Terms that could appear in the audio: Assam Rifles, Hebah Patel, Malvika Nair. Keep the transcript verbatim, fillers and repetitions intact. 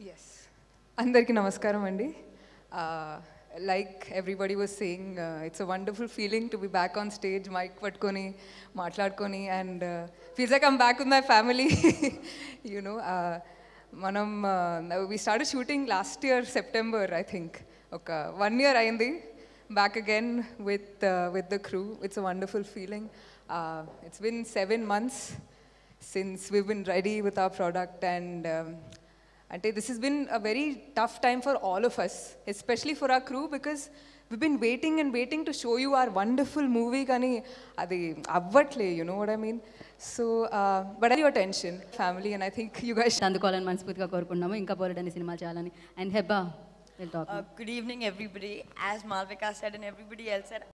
Yes. Andariki namaskaram andi. Like everybody was saying, uh, it's a wonderful feeling to be back on stage, mic pattukoni, maatladukoni, and uh, feels like I'm back with my family. You know, uh, manam, uh, we started shooting last year, September, I think. Okay. One year ayindi, back again with, uh, with the crew. It's a wonderful feeling. Uh, it's been seven months since we've been ready with our product, and um, Ante, this has been a very tough time for all of us, especially for our crew, because we've been waiting and waiting to show you our wonderful movie, kani adi avvatle, you know what I mean? So, uh, but your attention, family, and I think you guys... Tandukolan Manspoothika Korukunnamu, Inka Poradani Cinema Chalani, and Hebah will talk. Good evening, everybody. As Malvika said and everybody else said,